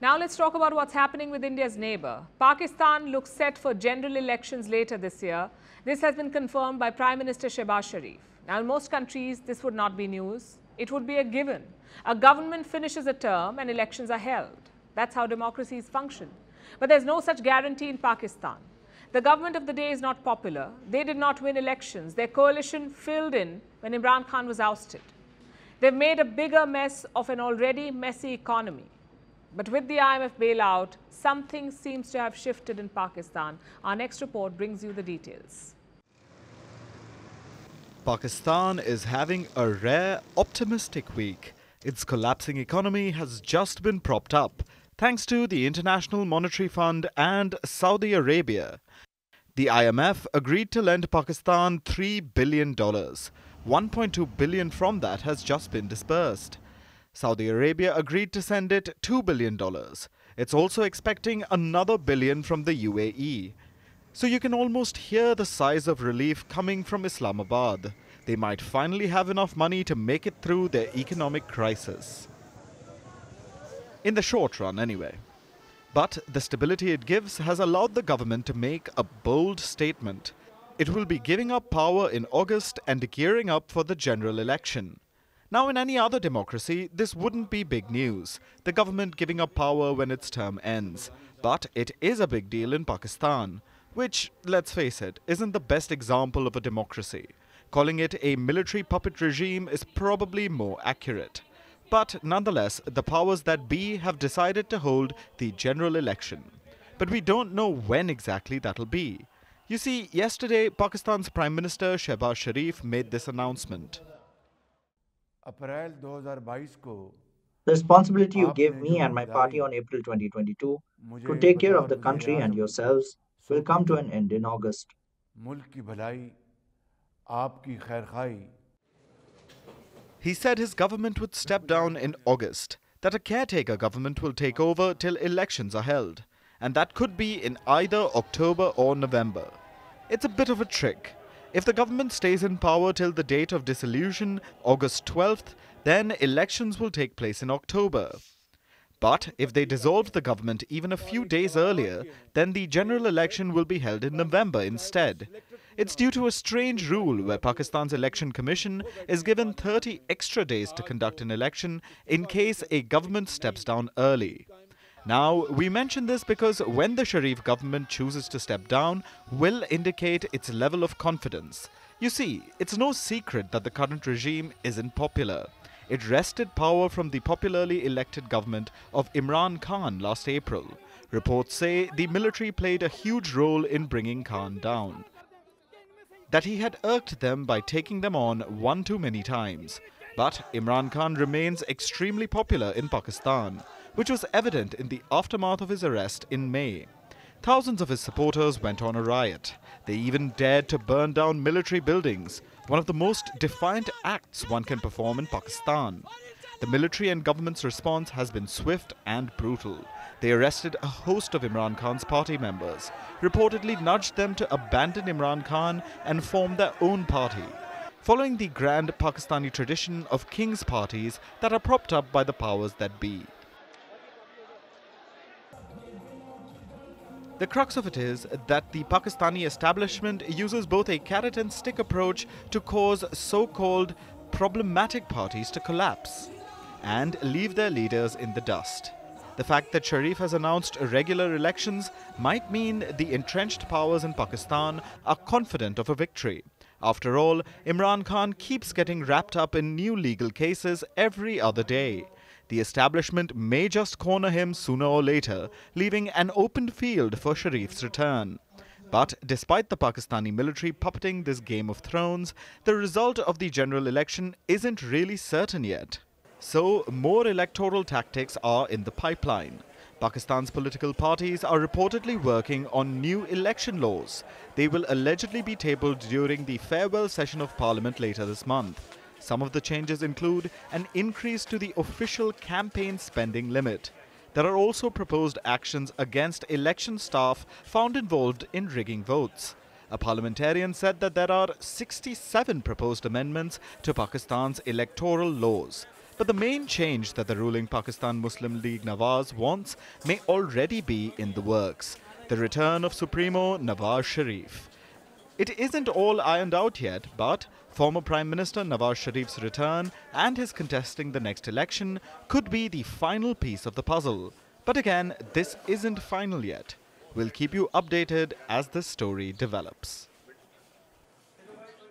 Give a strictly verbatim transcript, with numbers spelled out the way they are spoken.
Now let's talk about what's happening with India's neighbour. Pakistan looks set for general elections later this year. This has been confirmed by Prime Minister Shehbaz Sharif. Now in most countries, this would not be news. It would be a given. A government finishes a term and elections are held. That's how democracies function. But there's no such guarantee in Pakistan. The government of the day is not popular. They did not win elections. Their coalition filled in when Imran Khan was ousted. They've made a bigger mess of an already messy economy. But with the I M F bailout, something seems to have shifted in Pakistan. Our next report brings you the details. Pakistan is having a rare, optimistic week. Its collapsing economy has just been propped up, thanks to the International Monetary Fund and Saudi Arabia. The I M F agreed to lend Pakistan three billion dollars. one point two billion dollars from that has just been disbursed. Saudi Arabia agreed to send it two billion dollars. It's also expecting another billion from the U A E. So you can almost hear the sighs of relief coming from Islamabad. They might finally have enough money to make it through their economic crisis. In the short run, anyway. But the stability it gives has allowed the government to make a bold statement. It will be giving up power in August and gearing up for the general election. Now, in any other democracy, this wouldn't be big news, the government giving up power when its term ends. But it is a big deal in Pakistan, which, let's face it, isn't the best example of a democracy. Calling it a military puppet regime is probably more accurate. But nonetheless, the powers that be have decided to hold the general election. But we don't know when exactly that'll be. You see, yesterday, Pakistan's Prime Minister Shehbaz Sharif made this announcement. The responsibility you gave me and my party on April twenty twenty-two to take care of the country and yourselves will come to an end in August. He said his government would step down in August, that a caretaker government will take over till elections are held, and that could be in either October or November. It's a bit of a trick. If the government stays in power till the date of dissolution, August twelfth, then elections will take place in October. But if they dissolve the government even a few days earlier, then the general election will be held in November instead. It's due to a strange rule where Pakistan's Election Commission is given thirty extra days to conduct an election in case a government steps down early. Now, we mention this because when the Sharif government chooses to step down will indicate its level of confidence. You see, it's no secret that the current regime isn't popular. It wrested power from the popularly elected government of Imran Khan last April. Reports say the military played a huge role in bringing Khan down. That he had irked them by taking them on one too many times. But Imran Khan remains extremely popular in Pakistan, which was evident in the aftermath of his arrest in May. Thousands of his supporters went on a riot. They even dared to burn down military buildings, one of the most defiant acts one can perform in Pakistan. The military and government's response has been swift and brutal. They arrested a host of Imran Khan's party members, reportedly nudged them to abandon Imran Khan and form their own party, following the grand Pakistani tradition of king's parties that are propped up by the powers that be. The crux of it is that the Pakistani establishment uses both a carrot and stick approach to cause so-called problematic parties to collapse and leave their leaders in the dust. The fact that Sharif has announced regular elections might mean the entrenched powers in Pakistan are confident of a victory. After all, Imran Khan keeps getting wrapped up in new legal cases every other day. The establishment may just corner him sooner or later, leaving an open field for Sharif's return. But despite the Pakistani military puppeting this Game of Thrones, the result of the general election isn't really certain yet. So more electoral tactics are in the pipeline. Pakistan's political parties are reportedly working on new election laws. They will allegedly be tabled during the farewell session of parliament later this month. Some of the changes include an increase to the official campaign spending limit. There are also proposed actions against election staff found involved in rigging votes. A parliamentarian said that there are sixty-seven proposed amendments to Pakistan's electoral laws. But the main change that the ruling Pakistan Muslim League Nawaz wants may already be in the works. The return of Supremo Nawaz Sharif. It isn't all ironed out yet, but former Prime Minister Nawaz Sharif's return and his contesting the next election could be the final piece of the puzzle. But again, this isn't final yet. We'll keep you updated as the story develops.